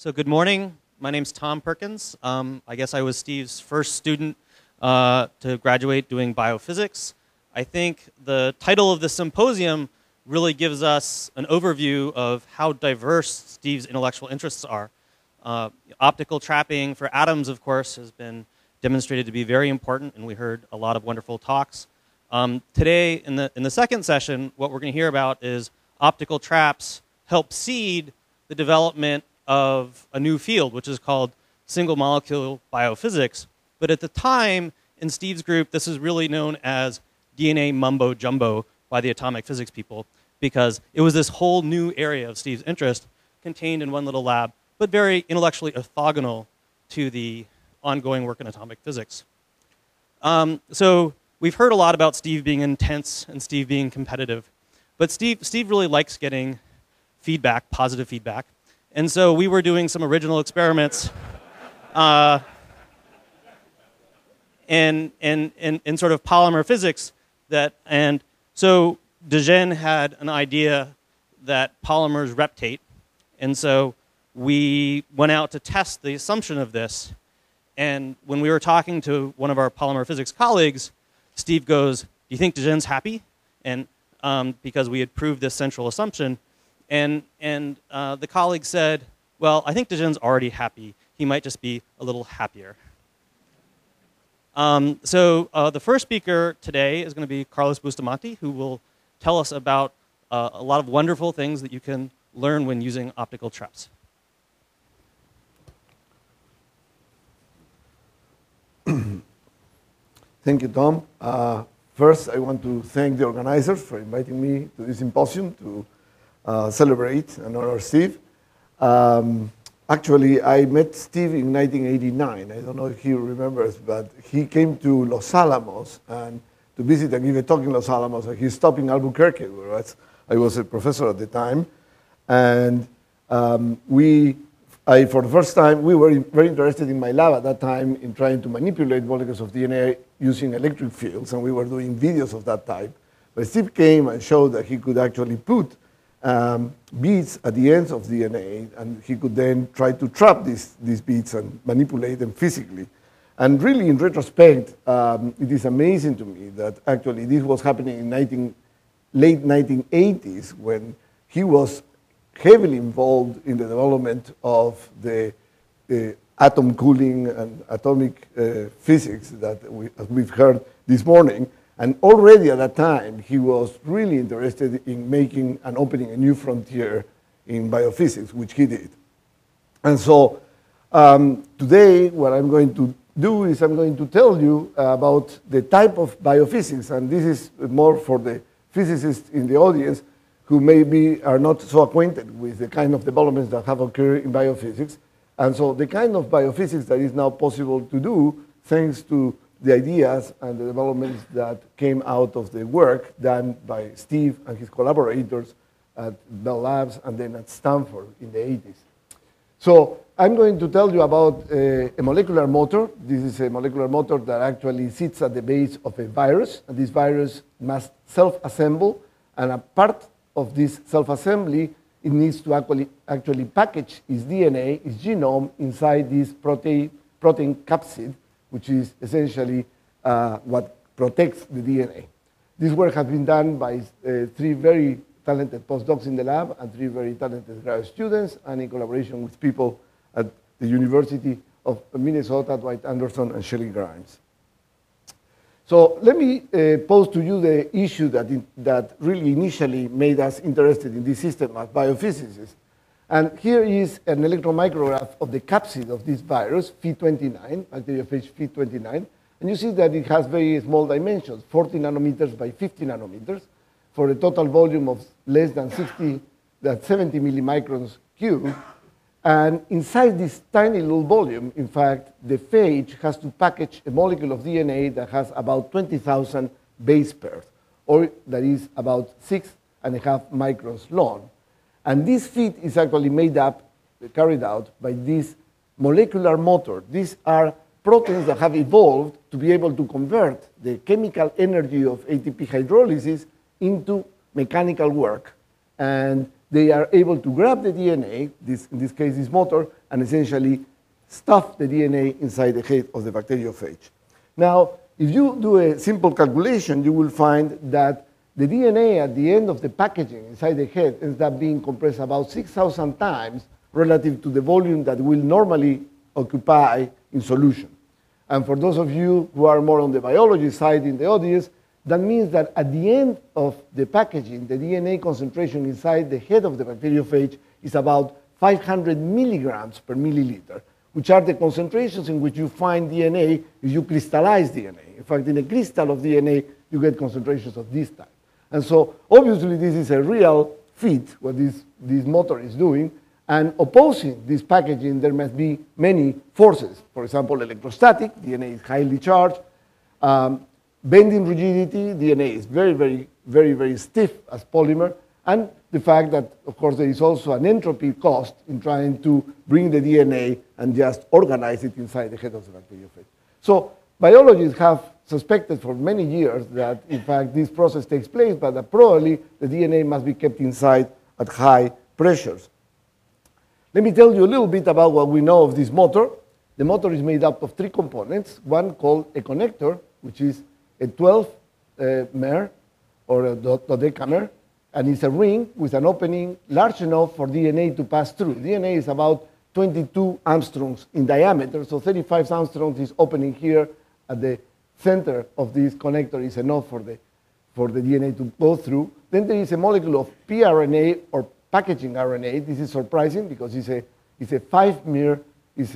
So good morning. My name's Tom Perkins. I guess I was Steve's first student to graduate doing biophysics. I think the title of the symposium really gives us an overview of how diverse Steve's intellectual interests are. Optical trapping for atoms, of course, has been demonstrated to be very important, and we heard a lot of wonderful talks. Today, in the second session, what we're going to hear about is optical traps help seed the development of a new field, which is called single molecule biophysics. But at the time, in Steve's group, this is really known as DNA mumbo jumbo by the atomic physics people, because it was this whole new area of Steve's interest contained in one little lab, but very intellectually orthogonal to the ongoing work in atomic physics. So we've heard a lot about Steve being intense and Steve being competitive, but Steve really likes getting feedback, positive feedback. And so we were doing some original experiments in sort of polymer physics and so de Gennes had an idea that polymers reptate. And so we went out to test the assumption of this. And when we were talking to one of our polymer physics colleagues, Steve goes, "Do you think de Gennes happy?" And because we had proved this central assumption. And the colleague said, "Well, I think de Gennes already happy. He might just be a little happier." So the first speaker today is going to be Carlos Bustamante, who will tell us about a lot of wonderful things that you can learn when using optical traps. Thank you, Tom. First, I want to thank the organizers for inviting me to this symposium to celebrate and honor Steve. Actually, I met Steve in 1989. I don't know if he remembers, but he came to Los Alamos and to visit and give a talk in Los Alamos. And he stopped in Albuquerque, where I was a professor at the time. And for the first time, we were very interested in my lab at that time in trying to manipulate molecules of DNA using electric fields, and we were doing videos of that type. But Steve came and showed that he could actually put beads at the ends of DNA, and he could then try to trap these beads and manipulate them physically. And really, in retrospect, it is amazing to me that actually this was happening in late 1980s, when he was heavily involved in the development of the atom cooling and atomic physics that we've heard this morning. And already at that time, he was really interested in making and opening a new frontier in biophysics, which he did. And so today, what I'm going to do is I'm going to tell you about the type of biophysics. And this is more for the physicists in the audience who maybe are not so acquainted with the kind of developments that have occurred in biophysics. And so the kind of biophysics that is now possible to do thanks to the ideas and the developments that came out of the work done by Steve and his collaborators at Bell Labs and then at Stanford in the 80s. So I'm going to tell you about a molecular motor. This is a molecular motor that actually sits at the base of a virus, and this virus must self-assemble, and a part of this self-assembly, it needs to actually package its DNA, its genome, inside this protein capsid, which is essentially what protects the DNA. This work has been done by three very talented postdocs in the lab and three very talented grad students, and in collaboration with people at the University of Minnesota, Dwight Anderson and Shelley Grimes. So let me pose to you the issue that really initially made us interested in this system as biophysicists. And here is an electron micrograph of the capsid of this virus, phi 29, bacteriophage phi 29. And you see that it has very small dimensions, 40 nanometers by 50 nanometers, for a total volume of less than 70 millimicrons cubed. And inside this tiny little volume, in fact, the phage has to package a molecule of DNA that has about 20,000 base pairs, or that is about 6.5 microns long. And this feat is actually carried out by this molecular motor. These are proteins that have evolved to be able to convert the chemical energy of ATP hydrolysis into mechanical work. And they are able to grab the DNA, in this case this motor, and essentially stuff the DNA inside the head of the bacteriophage. Now, if you do a simple calculation, you will find that the DNA at the end of the packaging inside the head ends up being compressed about 6,000 times relative to the volume that will normally occupy in solution. And for those of you who are more on the biology side in the audience, that means that at the end of the packaging, the DNA concentration inside the head of the bacteriophage is about 500 milligrams per milliliter, which are the concentrations in which you find DNA if you crystallize DNA. In fact, in a crystal of DNA, you get concentrations of this type. And so, obviously, this is a real feat, what this motor is doing. And opposing this packaging, there must be many forces. For example, electrostatic, DNA is highly charged. Bending rigidity, DNA is very, very stiff as polymer. And the fact that, of course, there is also an entropy cost in trying to bring the DNA and just organize it inside the head of the bacteriophage. So biologists have suspected for many years that, in fact, this process takes place, but that probably the DNA must be kept inside at high pressures. Let me tell you a little bit about what we know of this motor. The motor is made up of three components, one called a connector, which is a 12-mer or a dodecamer, and it's a ring with an opening large enough for DNA to pass through. DNA is about 22 Armstrongs in diameter, so 35 Armstrongs is opening here at the center of this connector is enough for the DNA to go through. Then there is a molecule of pRNA or packaging RNA. This is surprising because it's a 5-mer, it's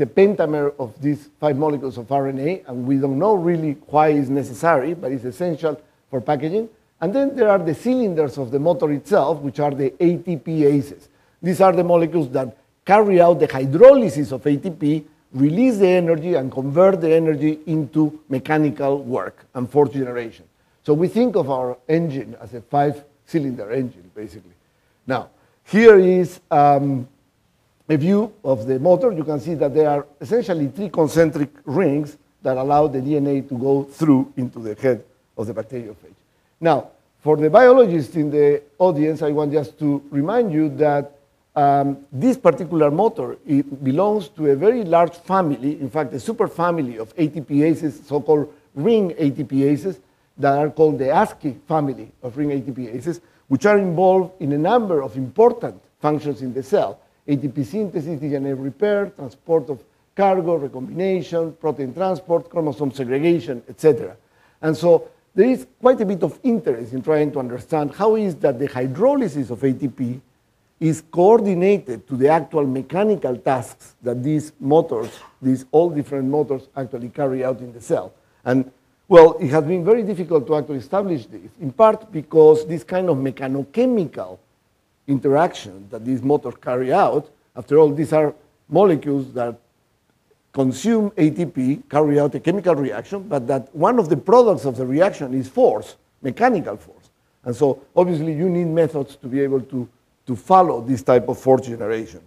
a pentamer of these 5 molecules of RNA, and we don't know really why it's necessary, but it's essential for packaging. And then there are the cylinders of the motor itself, which are the ATPases. These are the molecules that carry out the hydrolysis of ATP, release the energy, and convert the energy into mechanical work and force generation. So we think of our engine as a 5-cylinder engine, basically. Now, here is a view of the motor. You can see that there are essentially 3 concentric rings that allow the DNA to go through into the head of the bacteriophage. Now, for the biologists in the audience, I want just to remind you that this particular motor, it belongs to a very large family, in fact, a superfamily of ATPases, so-called ring ATPases, that are called the ASCII family of ring ATPases, which are involved in a number of important functions in the cell: ATP synthesis, DNA repair, transport of cargo, recombination, protein transport, chromosome segregation, etc. And so there is quite a bit of interest in trying to understand how is that the hydrolysis of ATP is coordinated to the actual mechanical tasks that these motors, these all different motors, actually carry out in the cell. And, well, it has been very difficult to actually establish this, in part because this kind of mechanochemical interaction that these motors carry out, after all, these are molecules that consume ATP, carry out a chemical reaction, but that one of the products of the reaction is force, mechanical force. And so, obviously, you need methods to be able to follow this type of force generation.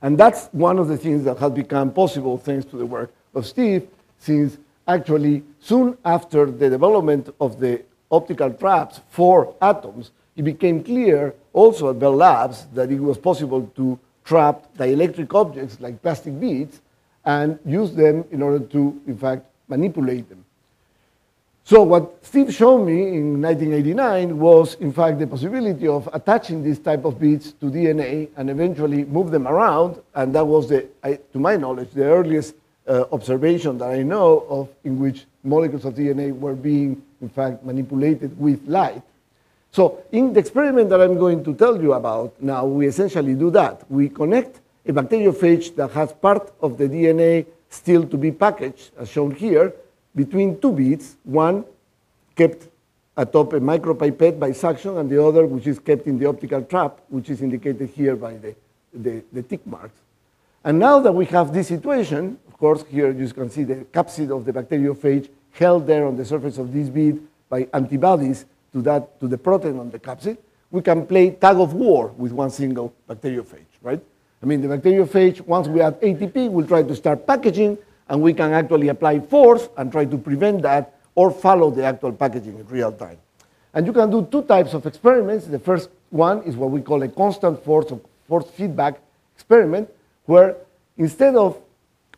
And that's one of the things that has become possible thanks to the work of Steve, since actually soon after the development of the optical traps for atoms, it became clear also at Bell Labs that it was possible to trap dielectric objects like plastic beads and use them in order to, in fact, manipulate them. So what Steve showed me in 1989 was, in fact, the possibility of attaching these type of beads to DNA and eventually move them around. And that was, to my knowledge, the earliest observation that I know of in which molecules of DNA were being, in fact, manipulated with light. So in the experiment that I'm going to tell you about now, we essentially do that. We connect a bacteriophage that has part of the DNA still to be packaged, as shown here, between 2 beads, one kept atop a micropipette by suction, and the other which is kept in the optical trap, which is indicated here by the tick marks. And now that we have this situation, of course, here you can see the capsid of the bacteriophage held there on the surface of this bead by antibodies to the protein on the capsid, we can play tag of war with one single bacteriophage, right? I mean, the bacteriophage, once we add ATP, will try to start packaging, and we can actually apply force and try to prevent that or follow the actual packaging in real time. And you can do 2 types of experiments. The first One is what we call a constant force feedback experiment, where instead of,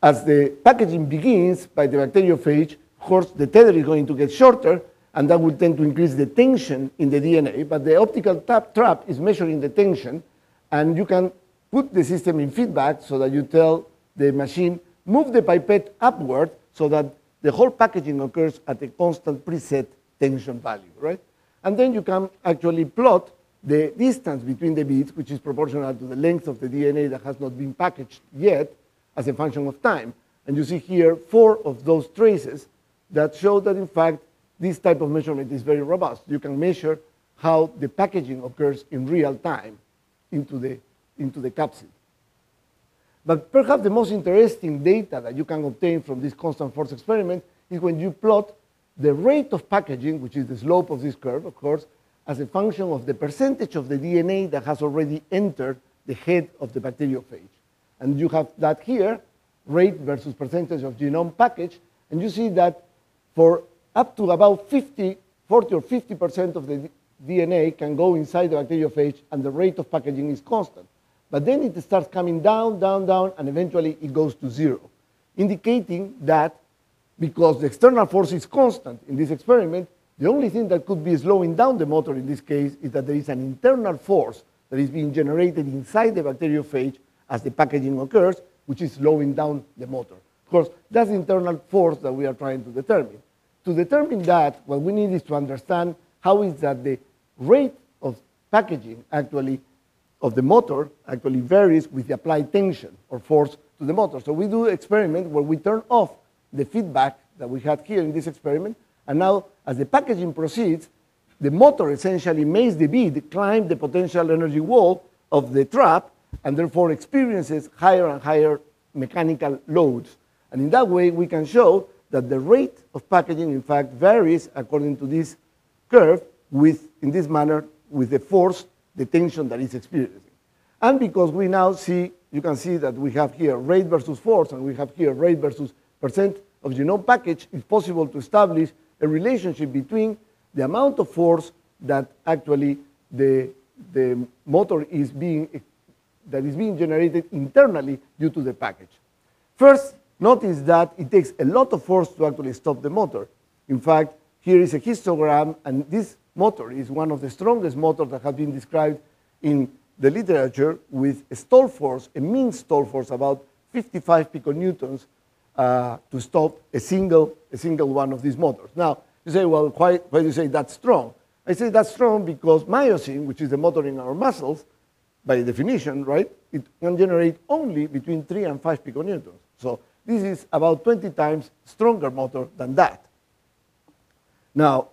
as the packaging begins by the bacteriophage, of course, the tether is going to get shorter, and that would tend to increase the tension in the DNA. But the optical trap is measuring the tension, and you can put the system in feedback so that you tell the machine, move the pipette upward so that the whole packaging occurs at a constant preset tension value, right? And then you can actually plot the distance between the beads, which is proportional to the length of the DNA that has not been packaged yet, as a function of time. And you see here 4 of those traces that show that, in fact, this type of measurement is very robust. You can measure how the packaging occurs in real time into the capsid. But perhaps the most interesting data that you can obtain from this constant force experiment is when you plot the rate of packaging, which is the slope of this curve, of course, as a function of the percentage of the DNA that has already entered the head of the bacteriophage. And you have that here, rate versus percentage of genome package, and you see that for up to about 40 or 50% of the DNA can go inside the bacteriophage, and the rate of packaging is constant. But then it starts coming down, down, down, and eventually it goes to 0, indicating that because the external force is constant in this experiment, the only thing that could be slowing down the motor in this case is that there is an internal force that is being generated inside the bacteriophage as the packaging occurs, which is slowing down the motor. Of course, that's the internal force that we are trying to determine. To determine that, what we need is to understand how is that the rate of packaging actually of the motor actually varies with the applied tension or force to the motor. So we do an experiment where we turn off the feedback that we had here in this experiment, and now as the packaging proceeds, the motor essentially makes the bead climb the potential energy wall of the trap, and therefore experiences higher and higher mechanical loads. And in that way, we can show that the rate of packaging, in fact, varies according to this curve with, in this manner, with the force, the tension that is experiencing. And because we now see, you can see that we have here rate versus force, and we have here rate versus percent of genome package, it's possible to establish a relationship between the amount of force that actually the motor is being generated internally due to the package. First, notice that it takes a lot of force to actually stop the motor. In fact, here is a histogram, and this motor is one of the strongest motors that have been described in the literature, with a stall force, a mean stall force, about 55 piconewtons to stop a single one of these motors. Now, you say, well, why do you say that's strong? I say that's strong because myosin, which is the motor in our muscles, by definition, right, it can generate only between 3 and 5 piconewtons. So this is about 20 times stronger motor than that. Now,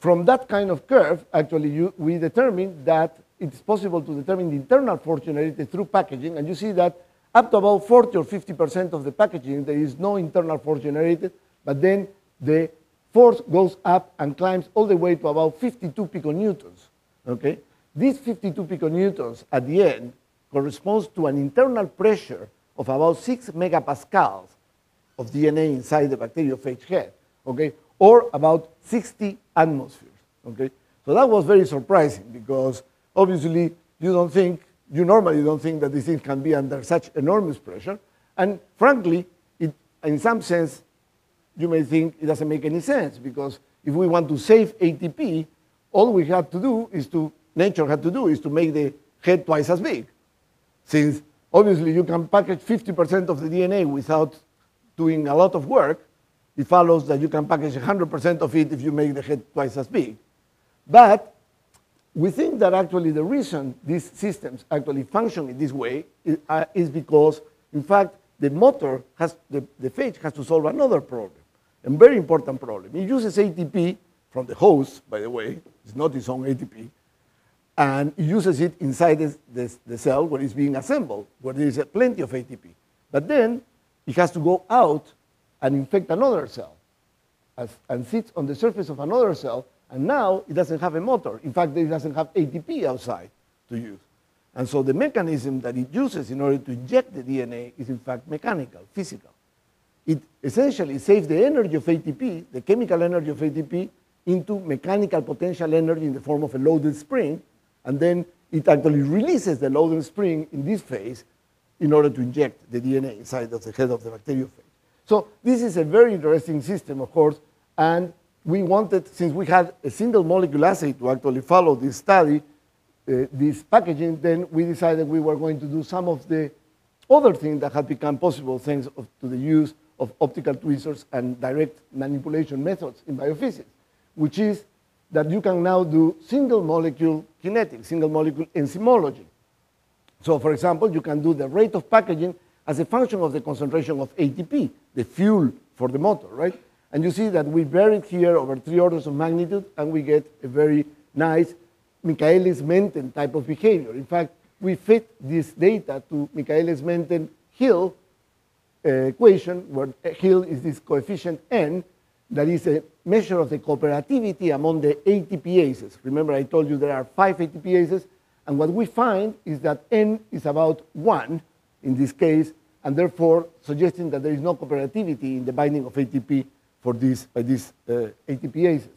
from that kind of curve, actually, we determine that it's possible to determine the internal force generated through packaging, and you see that up to about 40 or 50% of the packaging, there is no internal force generated, but then the force goes up and climbs all the way to about 52 piconewtons, okay? These 52 piconewtons at the end corresponds to an internal pressure of about 6 megapascals of DNA inside the bacteriophage head, okay, or about 60 atmospheres, okay? So that was very surprising because obviously you normally don't think that these things can be under such enormous pressure, and frankly, in some sense, you may think it doesn't make any sense because if we want to save ATP, all we have to do is to nature had to do is to make the head twice as big. Since obviously you can package 50% of the DNA without doing a lot of work, it follows that you can package 100% of it if you make the head twice as big. But we think that actually the reason these systems actually function in this way is because, in fact, the motor has, the phage has to solve another problem, a very important problem. It uses ATP from the host, by the way, it's not its own ATP, and it uses it inside the cell where it's being assembled, where there is plenty of ATP. But then it has to go out and infect another cell and sits on the surface of another cell, and now it doesn't have a motor. In fact, it doesn't have ATP outside to use. And so the mechanism that it uses in order to inject the DNA is in fact mechanical, physical. It essentially saves the energy of ATP, the chemical energy of ATP, into mechanical potential energy in the form of a loaded spring, and then it actually releases the load and spring in this phase in order to inject the DNA inside of the head of the bacteriophage. So this is a very interesting system, of course, and we wanted, since we had a single molecule assay to actually follow this study, this packaging, then we decided we were going to do some of the other things that had become possible thanks to the use of optical tweezers and direct manipulation methods in biophysics, which is that you can now do single molecule kinetics, single molecule enzymology. So for example, you can do the rate of packaging as a function of the concentration of ATP, the fuel for the motor, right? And you see that we varied here over 3 orders of magnitude, and we get a very nice Michaelis-Menten type of behavior. In fact, we fit this data to Michaelis-Menten-Hill equation, where Hill is this coefficient n, that is a measure of the cooperativity among the ATPases. Remember, I told you there are 5 ATPases, and what we find is that n is about 1 in this case, and therefore suggesting that there is no cooperativity in the binding of ATP for this, by these ATPases.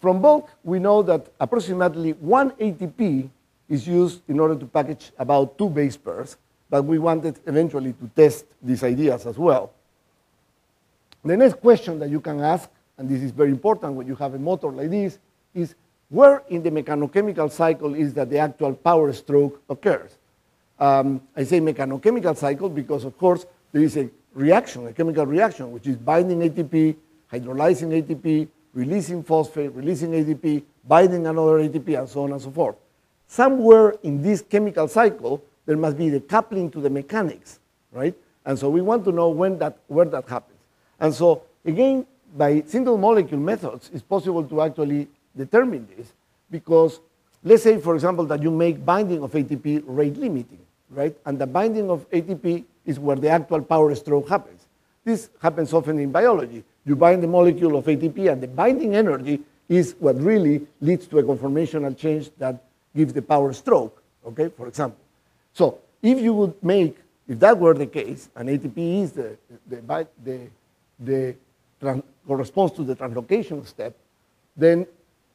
From bulk, we know that approximately 1 ATP is used in order to package about 2 base pairs, but we wanted eventually to test these ideas as well. The next question that you can ask, and this is very important when you have a motor like this, is where in the mechanochemical cycle is that the actual power stroke occurs? I say mechanochemical cycle because, of course, there is a reaction, a chemical reaction, which is binding ATP, hydrolyzing ATP, releasing phosphate, releasing ATP, binding another ATP, and so on and so forth. Somewhere in this chemical cycle, there must be the coupling to the mechanics, right? And so we want to know when that, where that happens. And so, again, by single molecule methods, it's possible to actually determine this because let's say, for example, that you make binding of ATP rate limiting, right? And the binding of ATP is where the actual power stroke happens. This happens often in biology. You bind the molecule of ATP, and the binding energy is what really leads to a conformational change that gives the power stroke, okay, for example. So if you would make, if that were the case, and ATP is corresponds to the translocation step, then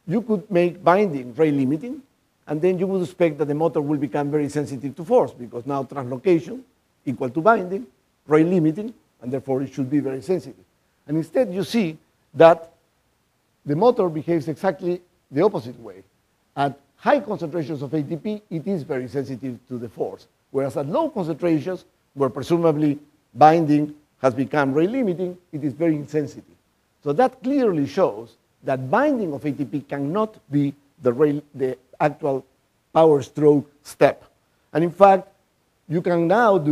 you could make binding rate limiting, and then you would expect that the motor will become very sensitive to force, because now translocation equal to binding, rate limiting, and therefore it should be very sensitive. And instead you see that the motor behaves exactly the opposite way. At high concentrations of ATP, it is very sensitive to the force, whereas at low concentrations, where presumably binding has become rate limiting, it is very insensitive. So that clearly shows that binding of ATP cannot be the actual power stroke step. And in fact, you can now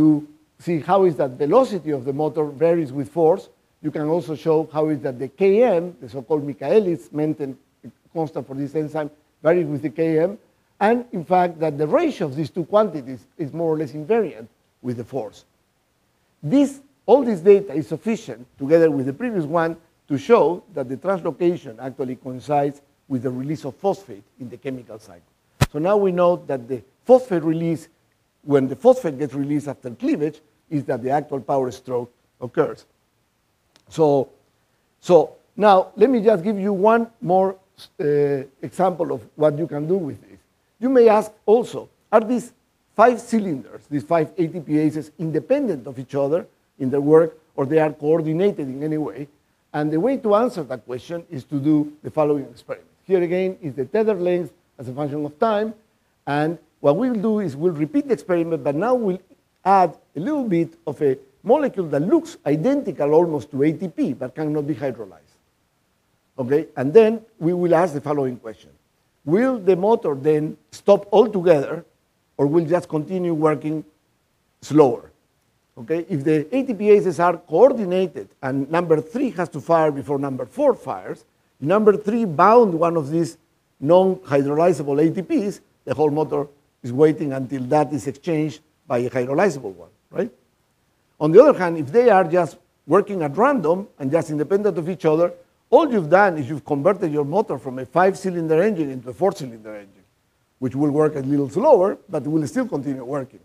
see how is that velocity of the motor varies with force. You can also show how is that the Km, the so-called Michaelis-Menten constant for this enzyme, varies with the Km. And in fact, that the ratio of these two quantities is more or less invariant with the force. All this data is sufficient, together with the previous one, to show that the translocation actually coincides with the release of phosphate in the chemical cycle. So now we know that the phosphate release, when the phosphate gets released after cleavage, is that the actual power stroke occurs. So now let me just give you one more example of what you can do with this. You may ask also, are these 5 cylinders, these 5 ATPases, independent of each other in their work, or they are coordinated in any way? And the way to answer that question is to do the following experiment. Here again is the tether length as a function of time. And what we'll do is we'll repeat the experiment, but now we'll add a little bit of a molecule that looks identical almost to ATP, but cannot be hydrolyzed. Okay, and then we will ask the following question. Will the motor then stop altogether, or will just continue working slower? Okay, if the ATPases are coordinated and number 3 has to fire before number 4 fires, number 3 bound one of these non-hydrolyzable ATPs, the whole motor is waiting until that is exchanged by a hydrolyzable one, right? On the other hand, if they are just working at random and just independent of each other, all you've done is you've converted your motor from a 5-cylinder engine into a 4-cylinder engine, which will work a little slower, but will still continue working.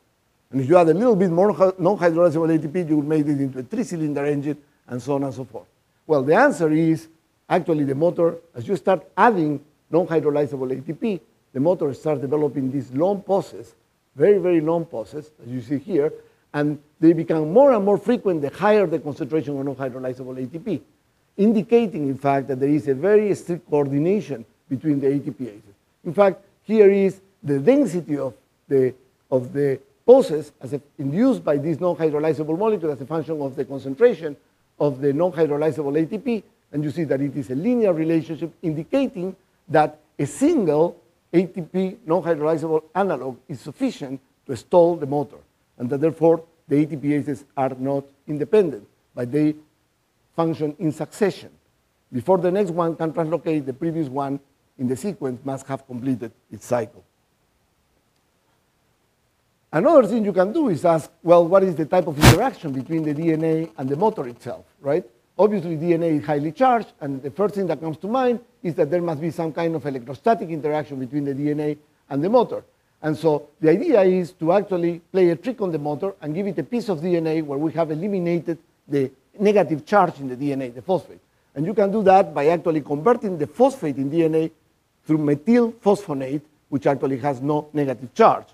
And if you add a little bit more non-hydrolyzable ATP, you will make it into a 3-cylinder engine, and so on and so forth. Well, the answer is, actually the motor, as you start adding non-hydrolyzable ATP, the motor starts developing these long pauses, very, very long pauses, as you see here, and they become more and more frequent the higher the concentration of non-hydrolyzable ATP, indicating, in fact, that there is a very strict coordination between the ATPases. In fact, here is the density of the pauses as induced by these non-hydrolyzable molecules as a function of the concentration of the non-hydrolyzable ATP, and you see that it is a linear relationship indicating that a single ATP non-hydrolyzable analog is sufficient to stall the motor, and that therefore the ATPases are not independent, but they function in succession. Before the next one can translocate, the previous one in the sequence must have completed its cycle. Another thing you can do is ask, well, what is the type of interaction between the DNA and the motor itself, right? Obviously, DNA is highly charged, and the first thing that comes to mind is that there must be some kind of electrostatic interaction between the DNA and the motor. And so the idea is to actually play a trick on the motor and give it a piece of DNA where we have eliminated the negative charge in the DNA, the phosphate. And you can do that by actually converting the phosphate in DNA through methylphosphonate, which actually has no negative charge.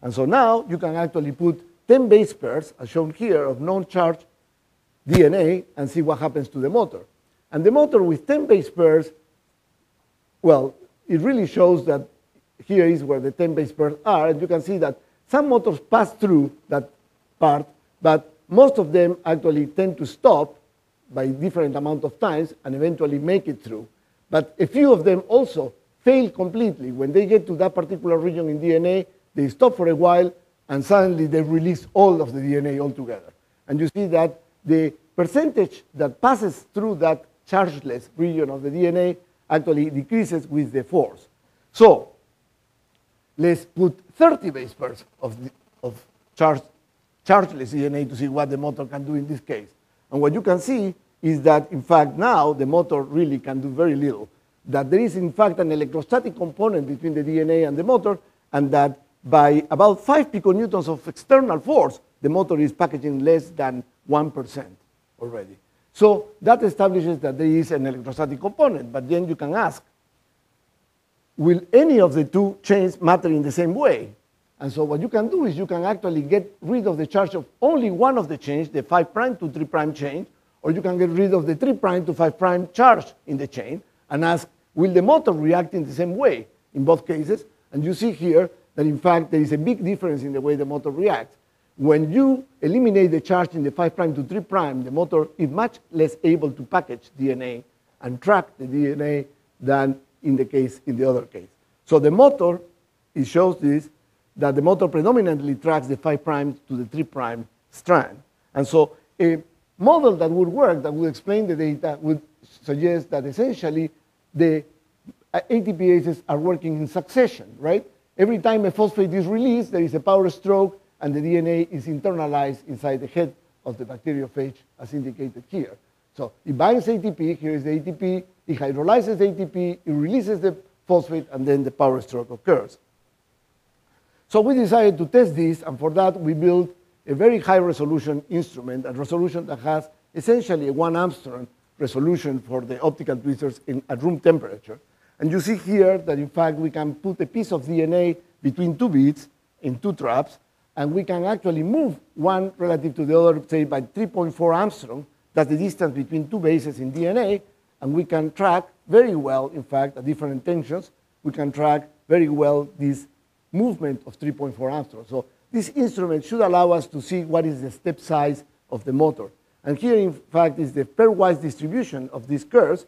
And so now you can actually put 10 base pairs, as shown here, of non-charged DNA and see what happens to the motor. And the motor with 10 base pairs, well, it really shows that here is where the 10 base pairs are, and you can see that some motors pass through that part, but most of them actually tend to stop by different amount of times and eventually make it through. But a few of them also fail completely. When they get to that particular region in DNA, they stop for a while, and suddenly they release all of the DNA altogether. And you see that the percentage that passes through that chargeless region of the DNA actually decreases with the force. So let's put 30 base pairs of chargeless DNA to see what the motor can do in this case. And what you can see is that, in fact, now the motor really can do very little, that there is, in fact, an electrostatic component between the DNA and the motor, and that by about 5 piconewtons of external force, the motor is packaging less than 1% already. So that establishes that there is an electrostatic component, but then you can ask, will any of the two chains matter in the same way? And so what you can do is you can actually get rid of the charge of only one of the chains, the 5' to 3' chain, or you can get rid of the 3' to 5' charge in the chain, and ask, will the motor react in the same way in both cases? And you see here that, in fact, there is a big difference in the way the motor reacts. When you eliminate the charge in the 5' to 3', the motor is much less able to package DNA and track the DNA than in the other case. So the motor, it shows this, that the motor predominantly tracks the 5' to the 3' strand. And so a model that would work, that would explain the data, would suggest that essentially the ATPases are working in succession, right? Every time a phosphate is released, there is a power stroke, and the DNA is internalized inside the head of the bacteriophage, as indicated here. So it binds ATP, here is the ATP, it hydrolyzes ATP, it releases the phosphate, and then the power stroke occurs. So we decided to test this, and for that we built a very high-resolution instrument, a resolution that has essentially a 1 angstrom resolution for the optical tweezers at room temperature. And you see here that, in fact, we can put a piece of DNA between two beads in two traps, and we can actually move one relative to the other, say, by 3.4 Angstrom. That's the distance between two bases in DNA, and we can track very well, in fact, at different tensions, we can track very well this movement of 3.4 Angstrom. So this instrument should allow us to see what is the step size of the motor. And here, in fact, is the pairwise distribution of these curves.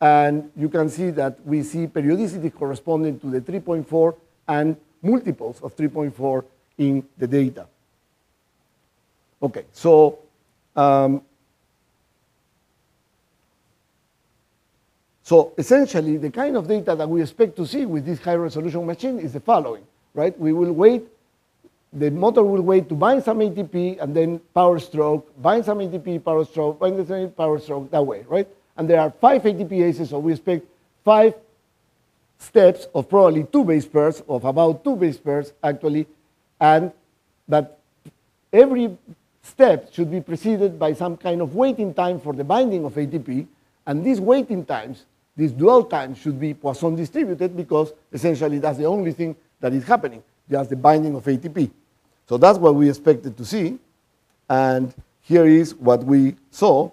And you can see that we see periodicity corresponding to the 3.4 and multiples of 3.4 in the data. Okay, so essentially the kind of data that we expect to see with this high-resolution machine is the following, right? We will wait, the motor will wait to bind some ATP and then power stroke, bind some ATP, power stroke, bind the power stroke, that way, right? And there are 5 ATPases, so we expect 5 steps of probably 2 base pairs, of about 2 base pairs actually, and that every step should be preceded by some kind of waiting time for the binding of ATP, and these waiting times this dwell time should be Poisson distributed because essentially that's the only thing that is happening, just the binding of ATP. So that's what we expected to see. And here is what we saw.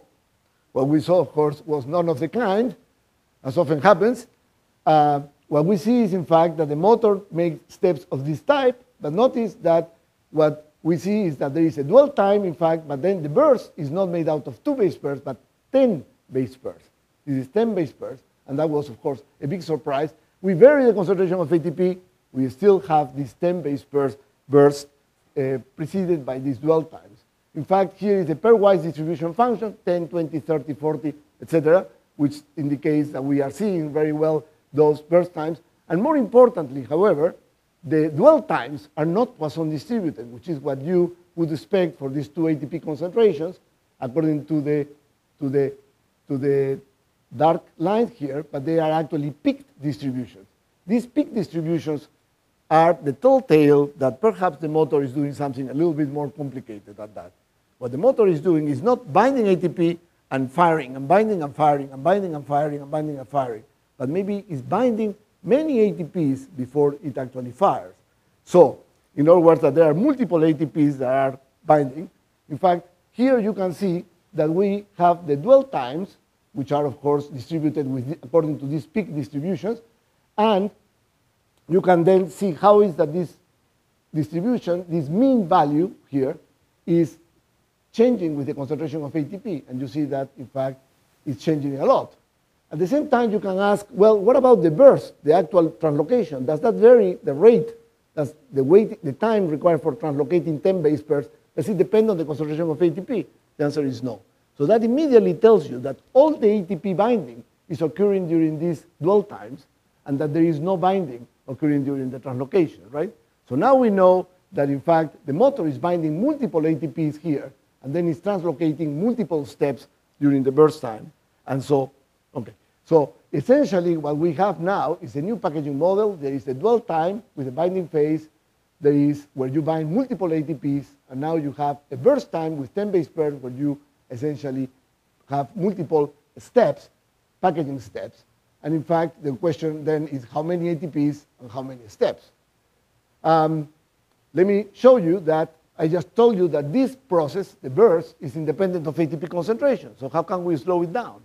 What we saw, of course, was none of the kind, as often happens. What we see is, in fact, that the motor makes steps of this type, but notice that what we see is that there is a dwell time, in fact, but then the burst is not made out of 2 base pairs, but 10 base pairs. This is 10 base pairs, and that was, of course, a big surprise. We vary the concentration of ATP. We still have these 10 base pairs burst preceded by these dwell times. In fact, here is the pairwise distribution function, 10, 20, 30, 40, etc., which indicates that we are seeing very well those burst times. And more importantly, however, the dwell times are not Poisson distributed, which is what you would expect for these 2 ATP concentrations, according to the dark lines here, but they are actually peaked distributions. These peak distributions are the telltale that perhaps the motor is doing something a little bit more complicated than that. What the motor is doing is not binding ATP and firing and binding and firing and binding and firing and binding and firing, but maybe it's binding many ATPs before it actually fires. So, in other words, that there are multiple ATPs that are binding. In fact, here you can see that we have the dwell times, which are, of course, distributed according to these peak distributions. And you can then see how is that this distribution, this mean value here, is changing with the concentration of ATP. And you see that, in fact, it's changing a lot. At the same time, you can ask, well, what about the burst, the actual translocation? Does that vary the rate, does the weight, the time required for translocating 10 base pairs, does it depend on the concentration of ATP? The answer is no. So that immediately tells you that all the ATP binding is occurring during these dwell times, and that there is no binding occurring during the translocation, right? So now we know that, in fact, the motor is binding multiple ATPs here, and then it's translocating multiple steps during the burst time. And so, okay, so essentially what we have now is a new packaging model. There is the dwell time with the binding phase. There is where you bind multiple ATPs, and now you have a burst time with 10 base pairs where you essentially have multiple steps, packaging steps. And in fact, the question then is how many ATPs and how many steps. Let me show you that I just told you that this process, the burst, is independent of ATP concentration. So how can we slow it down?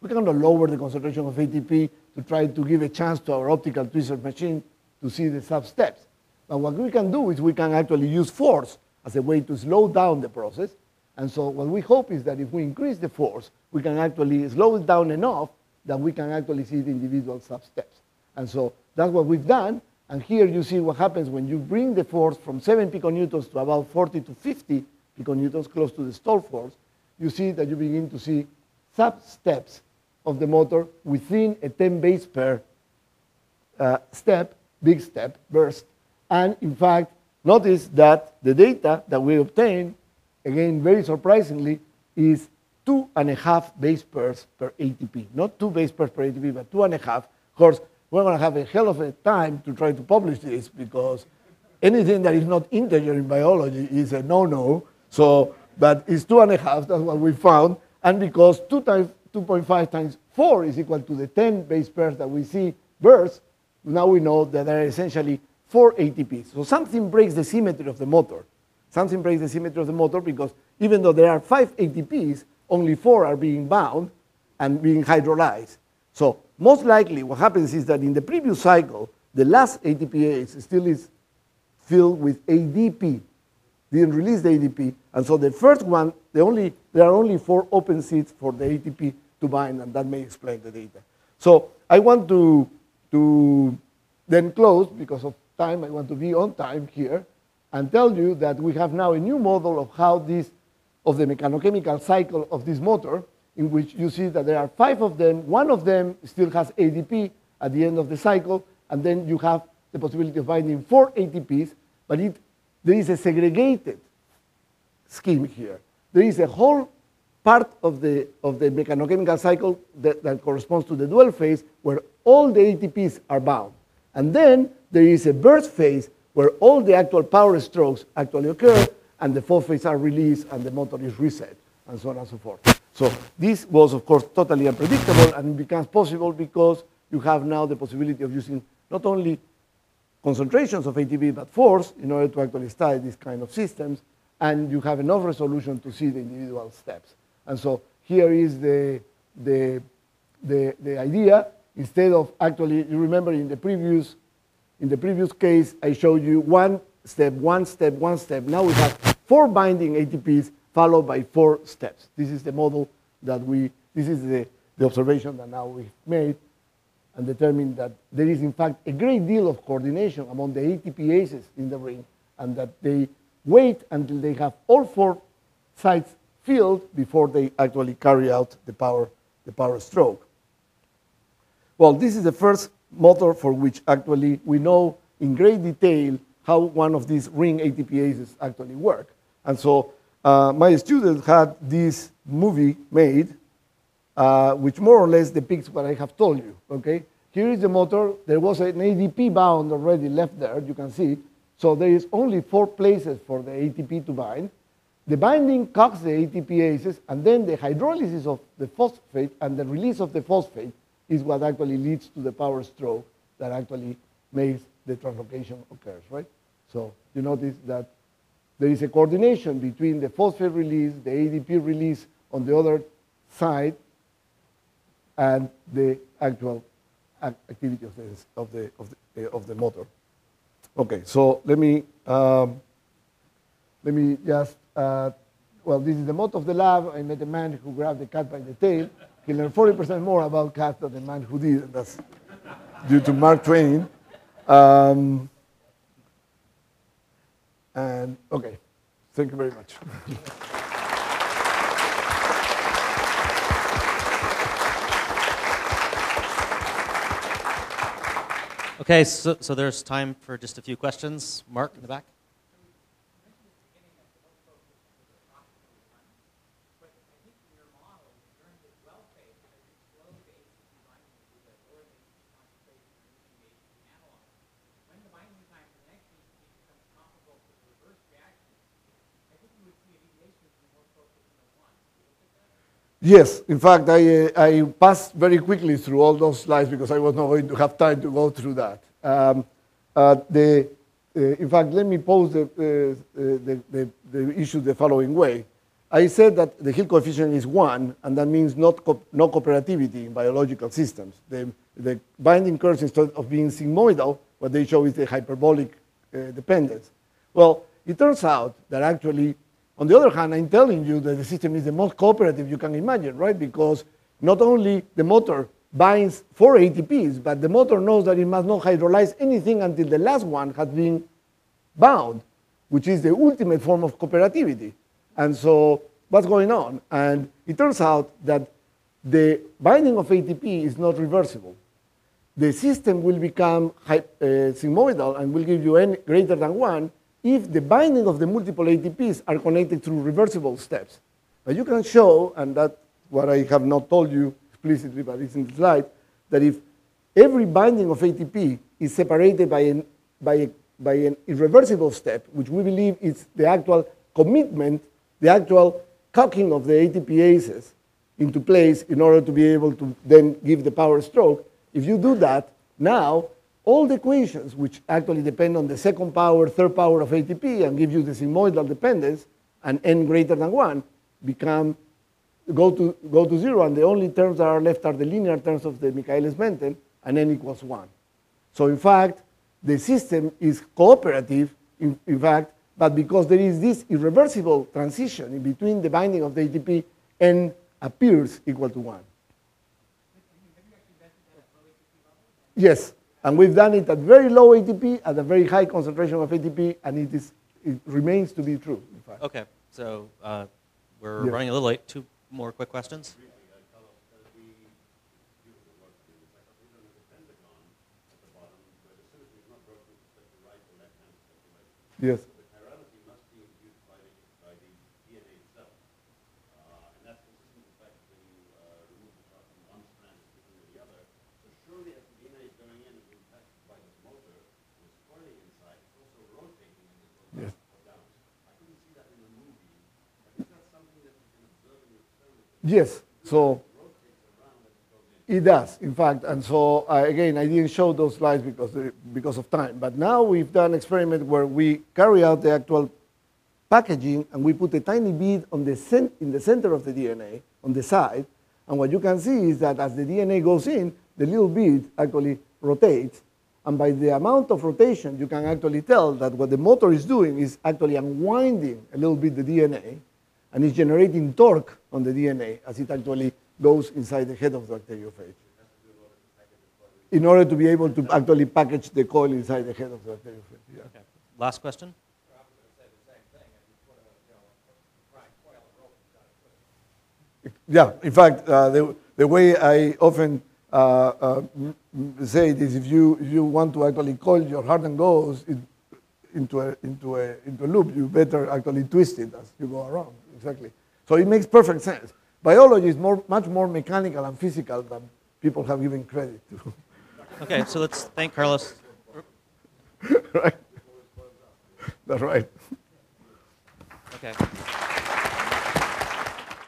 We cannot lower the concentration of ATP to try to give a chance to our optical tweezers machine to see the sub-steps. But what we can do is we can actually use force as a way to slow down the process. And so what we hope is that if we increase the force, we can actually slow it down enough that we can actually see the individual sub-steps. And so that's what we've done. And here you see what happens when you bring the force from 7 piconewtons to about 40 to 50 piconewtons, close to the stall force. You see that you begin to see sub-steps of the motor within a 10 base pair step, big step, burst. And in fact, notice that the data that we obtain, again, very surprisingly, is 2.5 base pairs per ATP. Not 2 base pairs per ATP, but 2.5. Of course, we're going to have a hell of a time to try to publish this because anything that is not integer in biology is a no-no. So, but it's 2.5, that's what we found. And because 2.5 times 4 is equal to the 10 base pairs that we see burst, now we know that there are essentially 4 ATPs. So something breaks the symmetry of the motor. Something breaks the symmetry of the motor because even though there are 5 ATPs, only 4 are being bound and being hydrolyzed. So most likely what happens is that in the previous cycle, the last ATPase still is filled with ADP. Didn't release the ADP. And so the first one, there are only 4 open seats for the ATP to bind, and that may explain the data. So I want to then close, because of time, I want to be on time here, and tell you that we have now a new model of how this, of the mechanochemical cycle of this motor, in which you see that there are 5 of them. One of them still has ADP at the end of the cycle, and then you have the possibility of binding 4 ATPs, but there is a segregated scheme here. There is a whole part of the mechanochemical cycle that corresponds to the dwell phase where all the ATPs are bound. And then there is a burst phase where all the actual power strokes actually occur, and the phosphorus are released, and the motor is reset, and so on and so forth. So this was, of course, totally unpredictable, and it becomes possible because you have now the possibility of using not only concentrations of ATP, but force in order to actually study these kind of systems, and you have enough resolution to see the individual steps. And so here is the idea. Instead of actually, you remember in the previous case, I showed you one step, one step, one step. Now we have four binding ATPs followed by four steps. This is the model that this is the observation that now we've made and determined that there is, in fact, a great deal of coordination among the ATPases in the ring, and that they wait until they have all four sides filled before they actually carry out the power stroke. Well, this is the first motor for which actually we know in great detail how one of these ring ATPases actually work. And so my student had this movie made, which more or less depicts what I have told you, okay? Here is the motor. There was an ADP bound already left there, you can see. So there is only four places for the ATP to bind. The binding cocks the ATPases, and then the hydrolysis of the phosphate and the release of the phosphate is what actually leads to the power stroke that actually makes the translocation occurs, right? So you notice that there is a coordination between the phosphate release, the ADP release on the other side, and the actual activity of the motor. Okay, so let me just well, this is the motto of the lab. I met a man who grabbed the cat by the tail. He learned 40% more about cats than the man who didn't. That's due to Mark Twain. And okay, thank you very much. Okay, so there's time for just a few questions. Mark in the back. Yes, in fact, I passed very quickly through all those slides because I was not going to have time to go through that. In fact, let me pose the issue the following way. I said that the Hill coefficient is 1, and that means no cooperativity in biological systems. The binding curves, instead of being sigmoidal, what they show is the hyperbolic dependence. Well, it turns out that actually, on the other hand, I'm telling you that the system is the most cooperative you can imagine, right? Because not only the motor binds 4 ATPs, but the motor knows that it must not hydrolyze anything until the last one has been bound, which is the ultimate form of cooperativity. And so what's going on? And it turns out that the binding of ATP is not reversible. The system will become sigmoidal and will give you n greater than 1 if the binding of the multiple ATPs are connected through reversible steps. But you can show, and that's what I have not told you explicitly, but it's in the slide, that if every binding of ATP is separated by an irreversible step, which we believe is the actual commitment, the actual cocking of the ATPases into place in order to be able to then give the power stroke, if you do that now, all the equations, which actually depend on the second power, third power of ATP, and give you the sigmoidal dependence, and n greater than 1, go to 0, and the only terms that are left are the linear terms of the Michaelis-Menten, and n equals 1. So in fact, the system is cooperative, in fact, but because there is this irreversible transition in between the binding of the ATP, n appears equal to 1. Yes. And we've done it at very low ATP, at a very high concentration of ATP, and it remains to be true, in fact. Okay, so we're running a little late. 2 more quick questions. Yes. Yes. I couldn't see that in the movie. I think that's something that you can observe in your experiment. Yes, so it does, in fact. And so, again, I didn't show those slides because of time. But now we've done an experiment where we carry out the actual packaging, and we put a tiny bead on the in the center of the DNA, on the side. And what you can see is that as the DNA goes in, the little bead actually rotates. And by the amount of rotation, you can actually tell that what the motor is doing is actually unwinding a little bit the DNA, and it's generating torque on the DNA as it actually goes inside the head of the bacteriophage in order to be able to actually package the coil inside the head of the bacteriophage. Yeah. Okay. Last question? Yeah, in fact, the way I often say it is, if you want to actually coil your hardened gauze into a loop, you better actually twist it as you go around. Exactly. So it makes perfect sense. Biology is much more mechanical and physical than people have given credit to. Okay, so let's thank Carlos. Right. That's right. Okay.